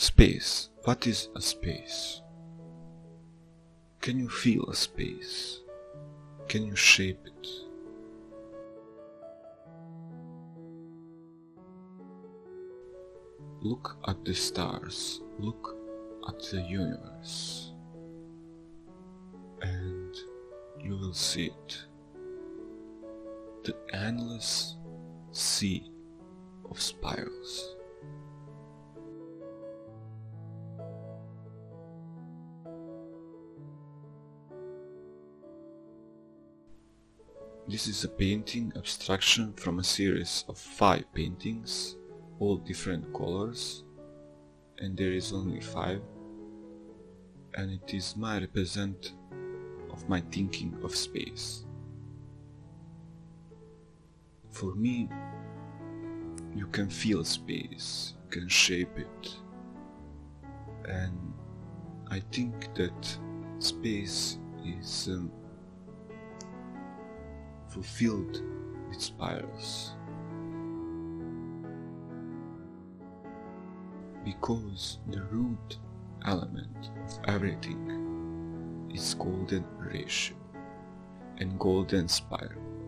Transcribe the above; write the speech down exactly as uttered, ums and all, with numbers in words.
Space. What is a space? Can you feel a space? Can you shape it? Look at the stars. Look at the universe. And you will see it. The endless sea of spirals. This is a painting abstraction from a series of five paintings, all different colors, and there is only five, and it is my represent of my thinking of space. For me, you can feel space, you can shape it, and I think that space is um, fulfilled with spirals, because the root element of everything is golden ratio and golden spiral.